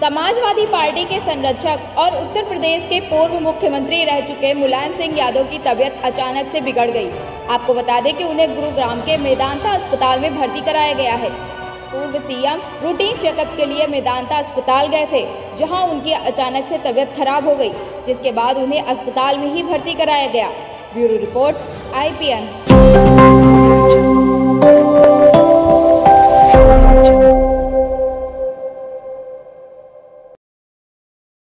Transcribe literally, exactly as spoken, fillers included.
Samajwadi party के संरक्षक और उत्तर प्रदेश के पूर्व मुख्यमंत्री रह चुके मुलायम सिंह यादव की तबीयत अचानक से बिगड़ गई। आपको बता दें कि उन्हें गुरुग्राम के मेदांता अस्पताल में भर्ती कराया गया है। पूर्व सीएम रूटीन चेकअप के लिए मेदांता अस्पताल गए थे, जहां उनकी अचानक से तबीयत खराब हो गई, जिसके बाद उन्हें अस्पताल में ही भर्ती कराया गया। Bureau report I P N.